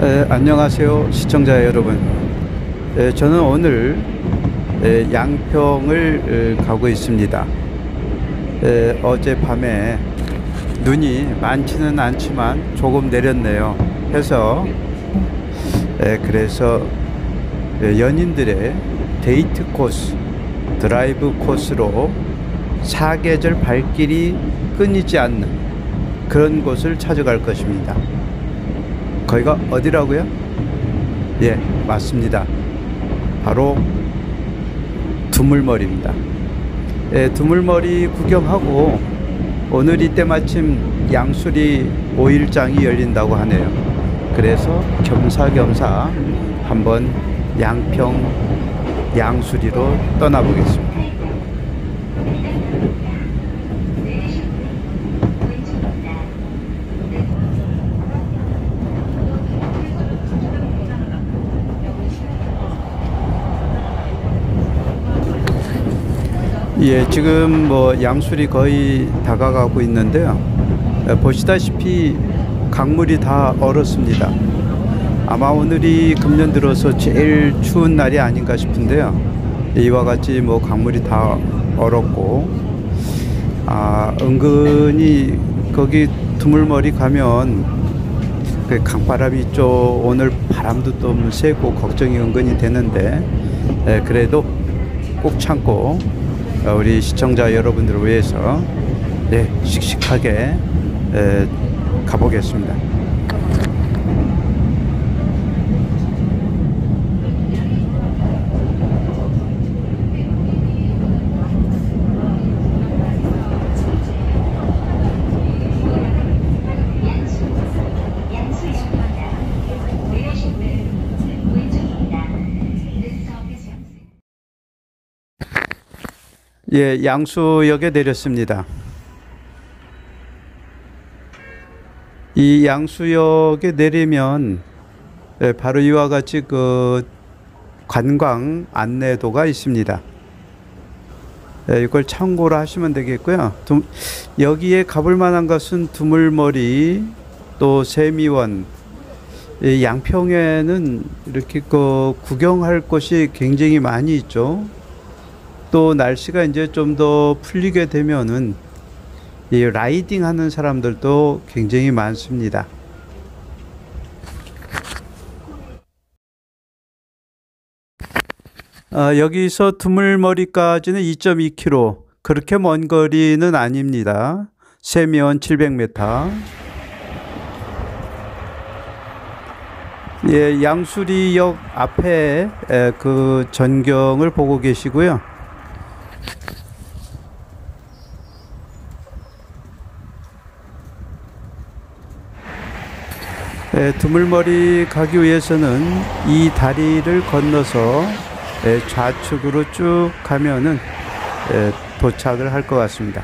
안녕하세요 시청자 여러분. 저는 오늘 양평을 가고 있습니다. 어젯밤에 눈이 많지는 않지만 조금 내렸네요. 그래서 연인들의 데이트 코스, 드라이브 코스로 사계절 발길이 끊이지 않는 그런 곳을 찾아갈 것입니다. 거기가 어디라고요? 예, 맞습니다. 바로 두물머리입니다. 예, 두물머리 구경하고 오늘 이때 마침 양수리 5일장이 열린다고 하네요. 그래서 겸사겸사 한번 양평 양수리로 떠나보겠습니다. 예, 지금 양수리 거의 다가가고 있는데요. 보시다시피 강물이 다 얼었습니다. 아마 오늘이 금년 들어서 제일 추운 날이 아닌가 싶은데요. 이와 같이 강물이 다 얼었고, 은근히 거기 두물머리 가면 그 강바람이 좀, 오늘 바람도 좀 세고 걱정이 은근히 되는데, 그래도 꼭 참고 우리 시청자 여러분들을 위해서 씩씩하게 가보겠습니다. 예, 양수역에 내렸습니다. 이 양수역에 내리면 바로 이와 같이 그 관광 안내도가 있습니다. 이걸 참고로 하시면 되겠고요. 여기에 가볼 만한 것은 두물머리, 또 세미원, 양평에는 이렇게 그 구경할 곳이 굉장히 많이 있죠. 또 날씨가 이제 좀 더 풀리게 되면은 이 라이딩 하는 사람들도 굉장히 많습니다. 여기서 두물머리까지는 2.2km, 그렇게 먼 거리는 아닙니다. 세미원 700m. 예, 양수리역 앞에 그 전경을 보고 계시고요. 두물머리 가기 위해서는 이 다리를 건너서 좌측으로 쭉 가면은 도착을 할 것 같습니다.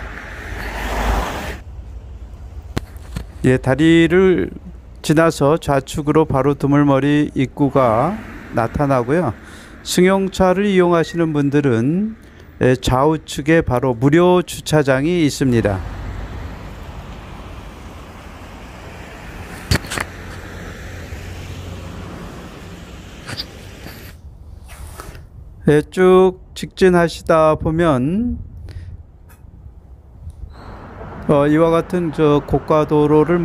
예, 다리를 지나서 좌측으로 바로 두물머리 입구가 나타나고요. 승용차를 이용하시는 분들은 좌우측에 바로 무료 주차장이 있습니다. 쭉 직진하시다 보면 이와 같은 저 고가도로를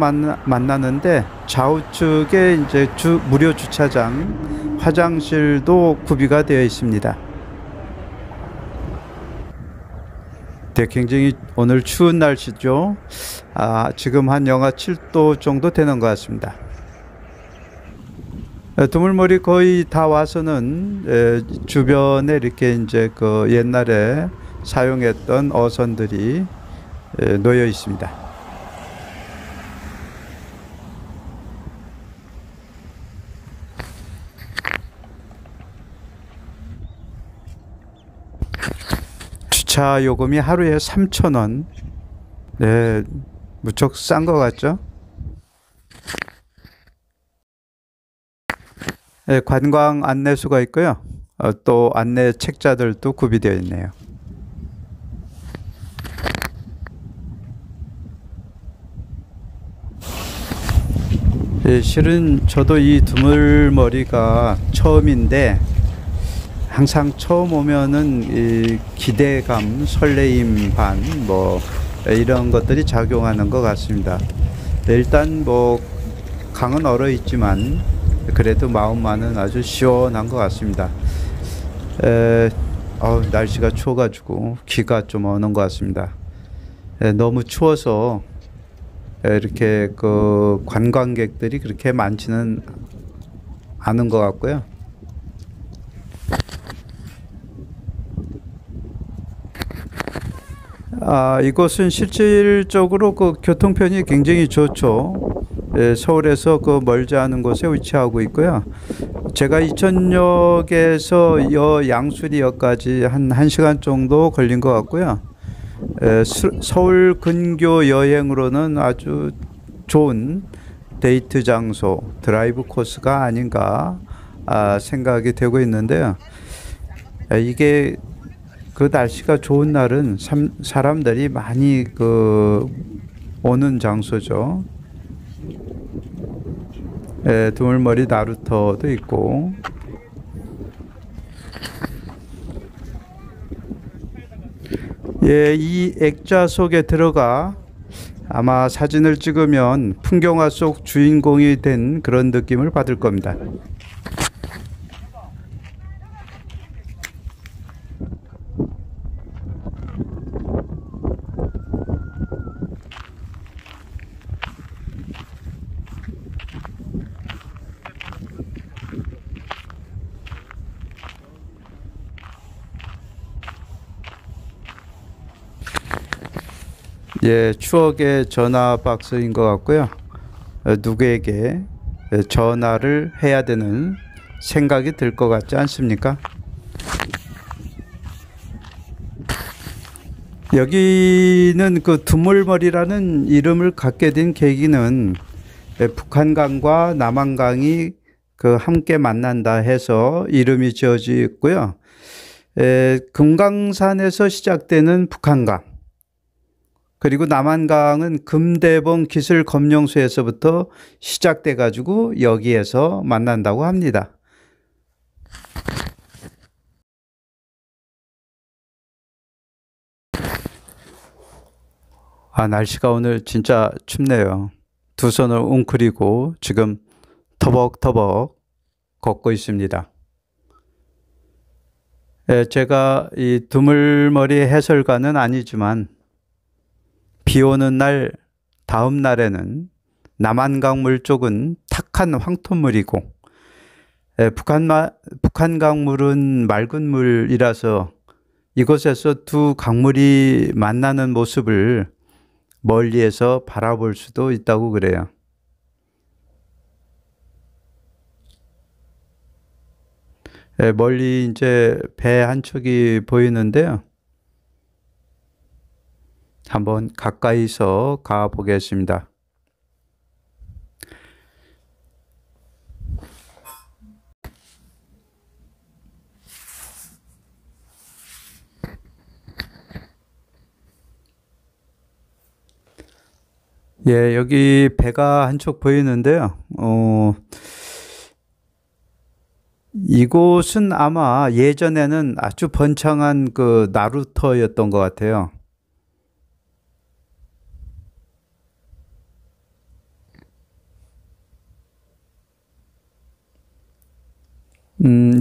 만나는데, 좌우측에 이제 무료 주차장, 화장실도 구비가 되어 있습니다. 굉장히 오늘 추운 날씨죠. 지금 한 영하 7도 정도 되는 것 같습니다. 두물머리 거의 다 와서는 주변에 이렇게 이제 그 옛날에 사용했던 어선들이 놓여 있습니다. 주차 요금이 하루에 3,000원. 네, 무척 싼 것 같죠? 네, 관광 안내소가 있고요. 또 안내 책자들도 구비되어 있네요. 예, 실은 저도 이 두물머리가 처음인데 항상 처음 오면은 이 기대감, 설레임 반 뭐 이런 것들이 작용하는 것 같습니다. 네, 일단 뭐 강은 얼어 있지만 그래도 마음만은 아주 시원한 것 같습니다. 날씨가 추워가지고 귀가 좀 오는 것 같습니다. 너무 추워서 이렇게 그 관광객들이 그렇게 많지는 않은 것 같고요. 이곳은 실질적으로 그 교통편이 굉장히 좋죠. 예, 서울에서 그 멀지 않은 곳에 위치하고 있고요. 제가 이천역에서 양수리역까지 한 1시간 정도 걸린 것 같고요. 예, 서울 근교 여행으로는 아주 좋은 데이트 장소, 드라이브 코스가 아닌가 생각이 되고 있는데요. 이게 그 날씨가 좋은 날은 사람들이 많이 그 오는 장소죠. 예, 두물머리 나루터도 있고. 예, 이 액자 속에 들어가 아마 사진을 찍으면 풍경화 속 주인공이 된 그런 느낌을 받을 겁니다. 예, 추억의 전화 박스인 것 같고요. 누구에게 전화를 해야 되는 생각이 들 것 같지 않습니까? 여기는 그 두물머리라는 이름을 갖게 된 계기는 북한강과 남한강이 그 함께 만난다 해서 이름이 지어지고요. 금강산에서 시작되는 북한강, 그리고 남한강은 금대봉 기술검령소에서부터 시작돼 가지고 여기에서 만난다고 합니다. 날씨가 오늘 진짜 춥네요. 두 손을 웅크리고 지금 터벅터벅 걷고 있습니다. 제가 이 두물머리 해설가는 아니지만 비 오는 날, 다음 날에는 남한강 물쪽은 탁한 황토물이고, 북한강 물은 맑은 물이라서 이곳에서 두 강물이 만나는 모습을 멀리에서 바라볼 수도 있다고 그래요. 멀리 이제 배 한 척이 보이는데요. 한번 가까이서 가보겠습니다. 예, 여기 배가 한쪽 보이는데요. 이곳은 아마 예전에는 아주 번창한 그 나루터였던 것 같아요.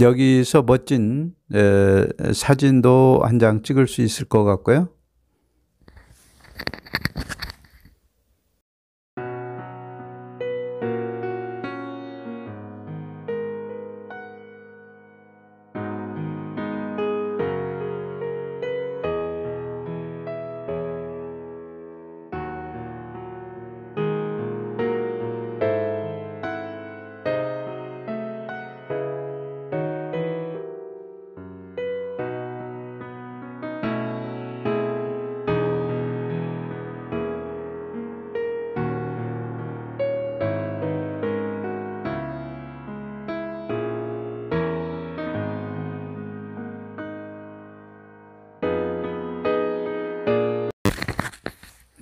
여기서 멋진 사진도 한 장 찍을 수 있을 것 같고요.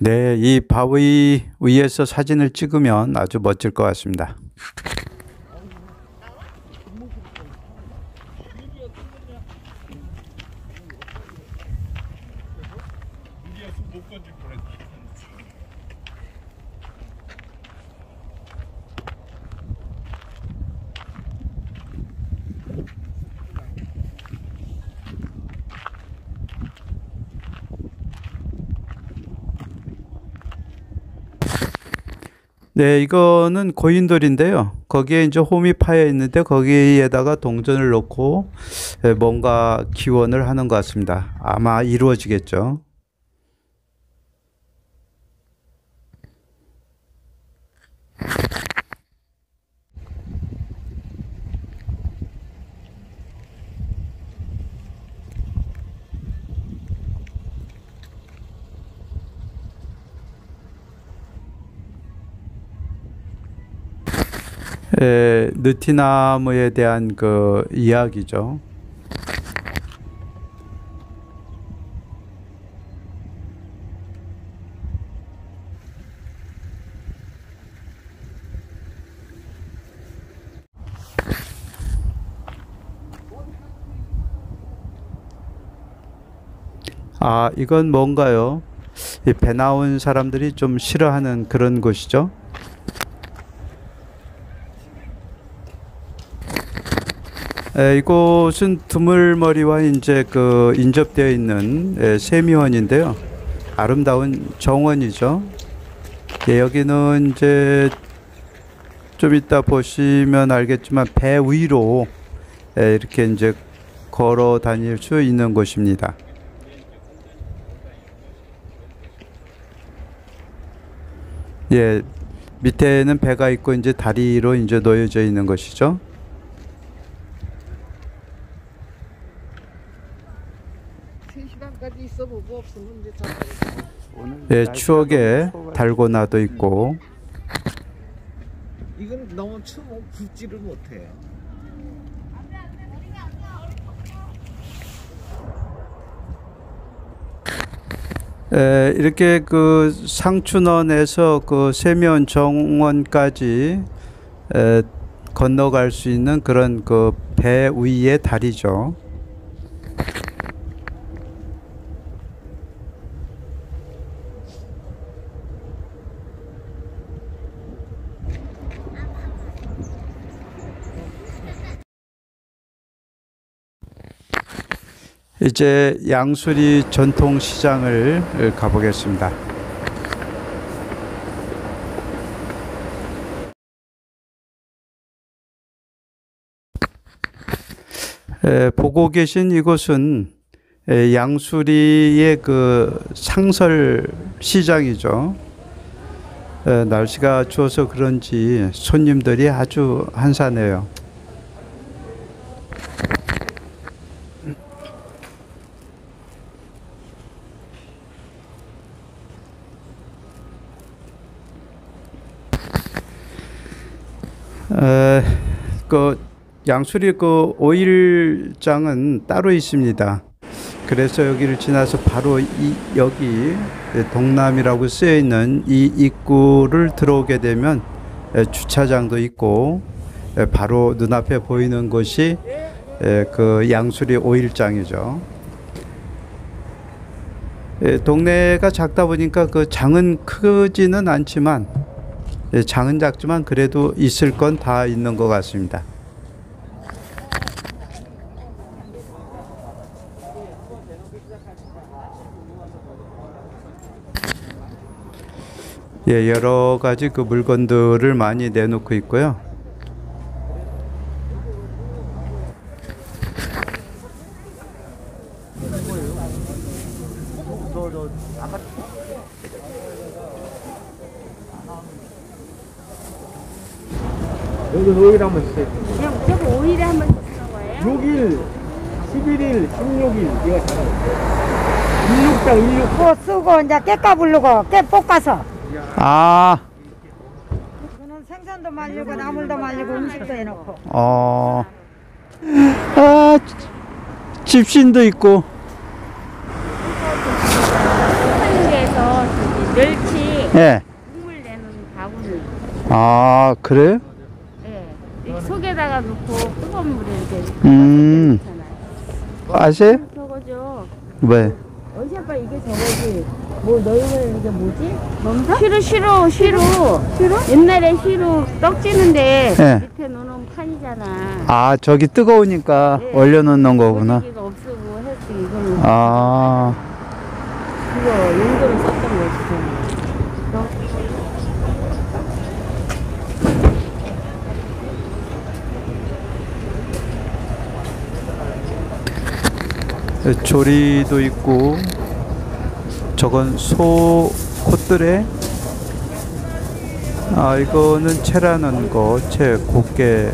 네, 이 바위 위에서 사진을 찍으면 아주 멋질 것 같습니다. 네, 이거는 고인돌인데요. 거기에 이제 홈이 파여 있는데 거기에다가 동전을 넣고 뭔가 기원을 하는 것 같습니다. 아마 이루어지겠죠. 예, 느티나무에 대한 그 이야기죠. 아, 이건 뭔가요? 이 배 나온 사람들이 좀 싫어하는 그런 곳이죠. 예, 이곳은 두물머리와 이제 그 인접되어 있는 예, 세미원인데요. 아름다운 정원이죠. 예, 여기는 이제 좀 이따 보시면 알겠지만 배 위로 예, 이렇게 이제 걸어 다닐 수 있는 곳입니다. 예, 밑에는 배가 있고 이제 다리로 이제 놓여져 있는 것이죠. 예, 추억의 달고나도 있고. 이건 너무 추워 굽지를 못해요. 예, 이렇게 그 상춘원에서 그 세미원 정원까지 예, 건너갈 수 있는 그런 그 배 위의 다리죠. 이제 양수리 전통시장을 가보겠습니다. 보고 계신 이곳은 양수리의 그 상설시장이죠. 날씨가 추워서 그런지 손님들이 아주 한산해요. 그 양수리 그 오일장은 따로 있습니다. 그래서 여기를 지나서 바로 여기 동남이라고 쓰여 있는 이 입구를 들어오게 되면 주차장도 있고 바로 눈앞에 보이는 곳이 그 양수리 오일장이죠. 동네가 작다 보니까 그 장은 크지는 않지만 장은 작지만 그래도 있을 건 다 있는 것 같습니다. 예, 여러 가지 그 물건들을 많이 내놓고 있고요. 여기 오일 한번 주세요. 여기 오일에 한번 주는 거예요? 6일, 11일, 16일 이거 다 16장, 16. 그거 쓰고 이제 깨 까불르고 깨 볶아서. 아. 그거는 생선도 말리고 나물도 말리고 음식도 해놓고. 어. 아, 집신도 있고. 한국에서 멸 예. 국물 내는 바구니. 아, 그래요? 예. 이 속에다가 넣고 뜨거운 물에 이렇게. 아세요? 저거죠. 왜? 어차피 이게 저거지. 뭐 너희는 이게 뭐지? 뭔가? 시루. 옛날에 시루 떡지는데 예. 밑에 넣어놓은 판이잖아. 아, 저기 뜨거우니까 예. 얼려놓는 거구나. 여기가 없으고 해서 이거는. 아. 그거 용도로 썼던 거지. 조리도 있고, 저건 소 콧들에, 아, 이거는 채라는 거, 채 곱게.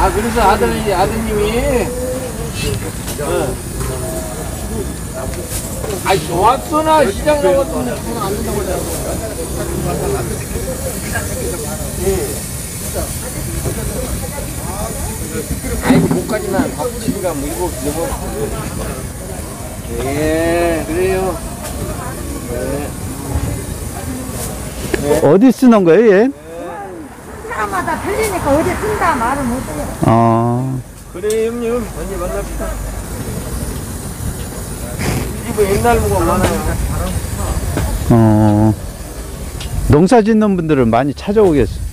아, 그래서 아드님이, 아, 좋았어나 시장 나갔던 돈 안 된다고 그러고. 아이고, 목까지만 바쁘시니까 물고, 예, 그래요. 네. 네. 어디 쓰는 거예요, 얘? 사람마다 틀리니까 어디 쓴다 말을 못해요. 아. 그래, 형님. 언제 만납시다. 이거 옛날 보고 많아요. 어. 농사 짓는 분들을 많이 찾아오겠어요.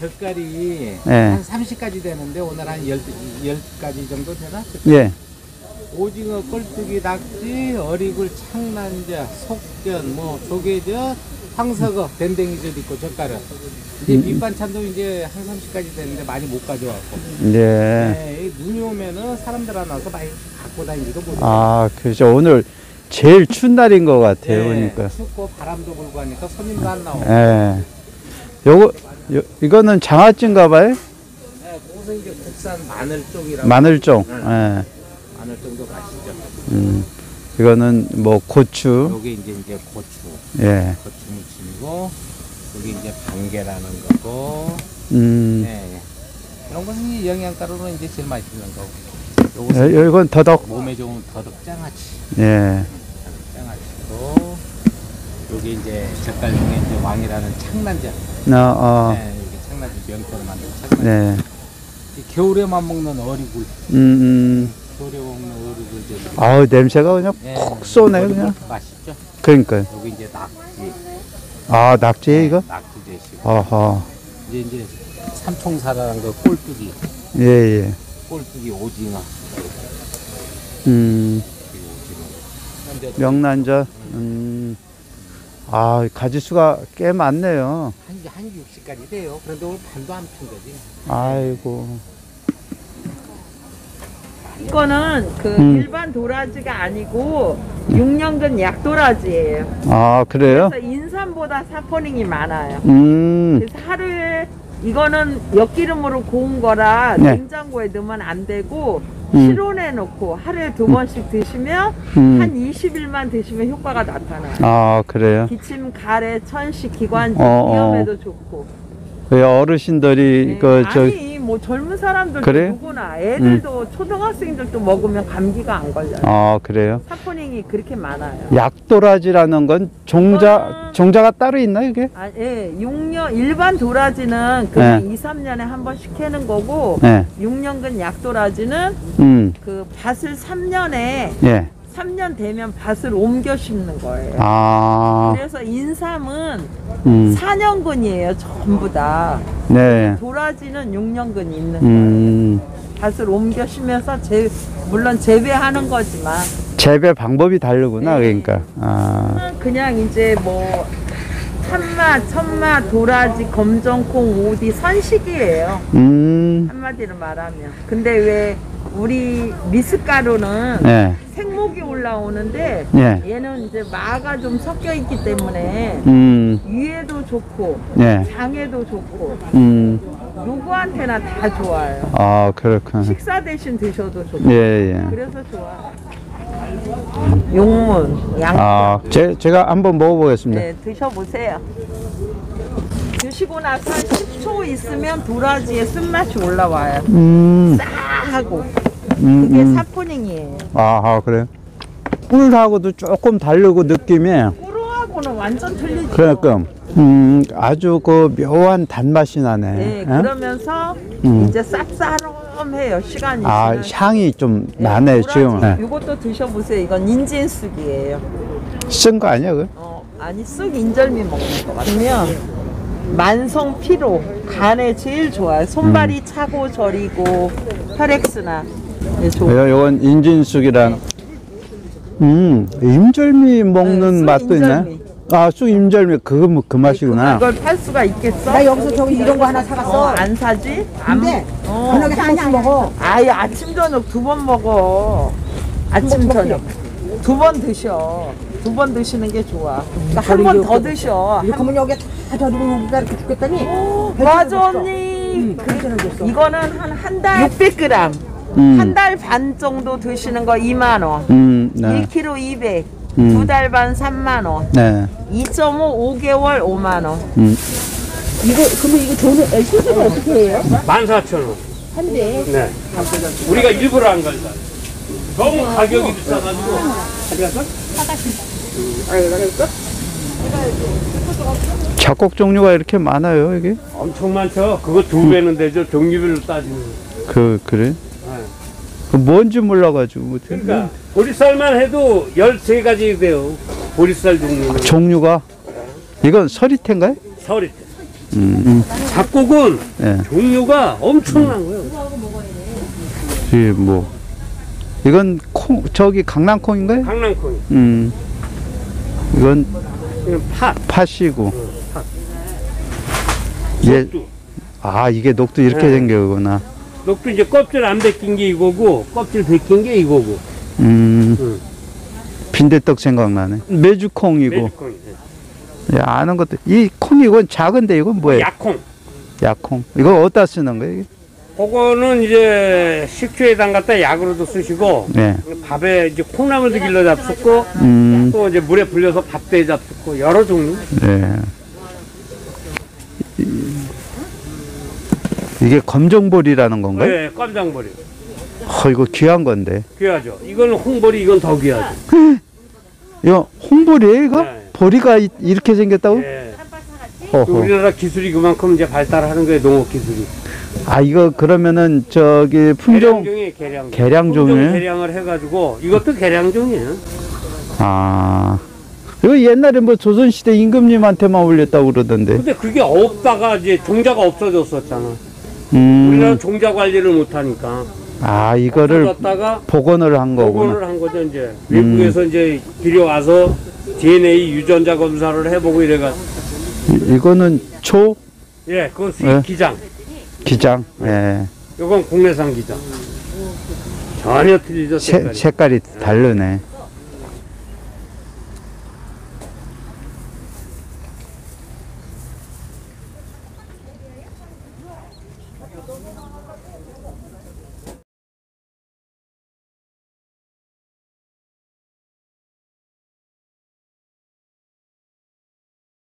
젓갈이 예. 한 30가지 되는데 오늘 한 10가지 정도 되나? 예. 오징어, 꼴뚜기, 낙지, 어리굴, 창란젓, 속전, 뭐 조개젓, 황석어, 밴댕이젓 있고 젓갈은 이제 밑반찬도 이제 한 30가지 되는데 많이 못 가져왔고. 예. 네, 눈이 오면은 사람들 안 와서 많이 갖고 다니지도 못해요. 아, 그죠. 오늘 제일 추운 날인 것 같아요. 예. 그러니까. 춥고 바람도 불고 하니까 손님도 안 나오고. 예. 요거 이거는 장아찌인가 봐요? 네, 그것은 이제 국산 마늘쫑이라고. 마늘쫑. 네. 네. 마늘쫑도 맛있죠. 이거는 뭐 고추. 여기 이제 고추. 예. 고추 무침이고, 여기 이제 반개라는 거고. 네. 이런 것은 이제 영양가로는 이제 제일 맛있는 거고. 예, 이건 더덕. 몸에 좋은 더덕 장아찌. 예. 더덕 장아찌고. 여기 이제 젓갈 중에 이제 왕이라는 창란젓. 네, 여기 창란젓 명태로 만든 창란젓. 네. 겨울에만 먹는 어리굴. 겨울에 먹는 어리굴. 아우, 냄새가 그냥 네, 콕 쏘네 그냥. 맛있죠. 그러니까요. 여기 이제 낙지. 아, 낙지 네, 이거? 낙지 제시고. 어허. 이제 삼총사라는 거 꼴뚜기. 예예. 꼴뚜기 오징어. 명란젓. 아, 가지수가 꽤 많네요. 한 60가지 돼요. 그런데 오늘 반도 안 푼 거지. 아이고. 이거는 그 일반 도라지가 아니고 6년근 약도라지예요. 아, 그래요? 그래서 인삼보다 사포닌이 많아요. 그래서 하루에 이거는 엿기름으로 고운 거라 네. 냉장고에 넣으면 안 되고 실온에 넣고 하루에 2번씩 드시면 한 20일만 드시면 효과가 나타나요. 아, 그래요? 기침, 가래, 천식, 기관지 위험에도 좋고. 그 어르신들이 네. 그 아니 뭐 젊은 사람들도 그래요? 누구나 애들도 초등학생들도 먹으면 감기가 안 걸려요. 아, 그래요? 사포닌이 그렇게 많아요. 약도라지라는 건 종자가 따로 있나요, 이게? 아, 예. 6년 일반 도라지는 그 네. 2, 3년에 한 번씩 캐는 거고 네. 6년근 약도라지는 그 밭을 3년에 예. 3년 되면 밭을 옮겨 심는 거예요. 아. 그래서 인삼은 4년근이에요, 전부 다. 네. 도라지는 6년근이 있는 거예요. 밭을 옮겨 심면서 물론 재배하는 거지만. 재배 방법이 다르구나, 네. 그러니까. 아. 그냥 이제 뭐 참맛, 천맛, 도라지, 검정콩, 오디, 선식이에요. 한마디로 말하면. 근데 왜 우리 미숫가루는 네. 생목이 올라오는데 네. 얘는 이제 마가 좀 섞여 있기 때문에 위에도 좋고 네. 장에도 좋고 누구한테나 다 좋아요. 아, 그렇구나. 식사 대신 드셔도 좋고 예, 예. 그래서 좋아요. 용문, 양파. 아, 제가 한번 먹어보겠습니다. 네, 드셔보세요. 드시고 나서 10초 있으면 도라지의 쓴맛이 올라와요. 싸하고 이게 사포닝이에요. 아하, 그래요? 꿀하고도 조금 다르고 느낌이. 꿀하고는 완전 틀리죠. 그러니까 아주 그 묘한 단맛이 나네. 네, 그러면서 이제 쌉싸름해요. 시간이. 아, 향이 좀 나네 지금. 네. 이것도 드셔보세요. 이건 인진쑥이에요. 쓴 거 아니야 그? 아니, 쑥 인절미 먹는 거 같으면 만성 피로, 간에 제일 좋아요. 손발이 차고 저리고 혈액순환. 네, 좋아요. 이건 인진쑥이랑. 네. 인절미 먹는 맛도 인절미. 있네. 아, 쑥 인절미 그거 그 맛이구나. 이걸 팔 수가 있겠어? 나 여기서 저기 이런 거 하나 사갔어. 안 사지? 근데 저녁에 한번 먹어. 아예 아침 저녁 두 번 먹어. 아침 저녁 두 번 드셔. 두 번 드시는 게 좋아. 그러니까 한 번 더 드셔. 그러면 여기에 다 저리고 여기다 이렇게 죽겠다니. 맞아 언니. 이거는 한 달 600g. 한 달 반 정도 드시는 거 2만 원. 네. 1kg 200. 두 달 반 3만 원. 네. 2.5 5개월 5만 원. 이거 그러면 이거 돈을 소주가 어떻게 해요? 14,000원. 한 대. 네. 우리가 일부러 안 걸다. 너무 가격이 비싸가지고. 어디 갔어? 사갔습니다. 아니 나갔어? 작곡 종류가 이렇게 많아요 이게? 엄청 많죠. 그거 두 배는 되죠. 종류별로 따지면. 그래? 그 뭔지 몰라가지고. 그러니까 보리쌀만 해도 13가지 돼요. 보리쌀 종류는. 아, 종류가? 이건 서리태인가요? 서리태. 잡곡은 종류가 엄청난 거예요. 이게 뭐 이건 콩, 저기 강낭콩인가요? 강낭콩. 이건 팥이고. 예. 아, 이게 녹두 이렇게 된 거구나. 녹두 이제 껍질 안 벗긴 게 이거고, 껍질 벗긴 게 이거고. 빈대떡 생각나네. 메주콩이고. 메주콩. 야, 아는 것도. 이 콩이 이건 작은데 이건 뭐예요? 약콩. 이거 어디다 쓰는 거예요? 이게? 그거는 이제 식초에 담갔다 약으로도 쓰시고, 밥에 이제 콩나물도 길러 잡수고, 또 이제 물에 불려서 밥대에 잡수고 여러 종류. 네. 이게 검정보리라는 건가요? 네, 검정보리. 이거 귀한 건데. 귀하죠. 이건 홍보리, 이건 더 귀하죠. 이거 홍보리예요, 이거? 네. 보리가 이렇게 생겼다고? 네. 우리나라 기술이 그만큼 이제 발달하는 거예요, 농업 기술이. 아, 이거 그러면은 저기 품종 계량종이에요. 계량을 해가지고 이것도 계량종이에요. 아. 이거 옛날에 뭐 조선시대 임금님한테만 올렸다고 그러던데. 근데 그게 없다가 이제 종자가 없어졌었잖아. 우리나라 종자 관리를 못하니까. 아, 이거를 복원을 한 거구나. 복원을 한 거죠, 이제. 외국에서 이제 들여와서 DNA 유전자 검사를 해보고 이래가. 이거는 초? 예, 그건 수입 기장. 기장, 예. 이건 국내산 기장. 전혀 틀리죠, 색깔이. 색깔이 다르네.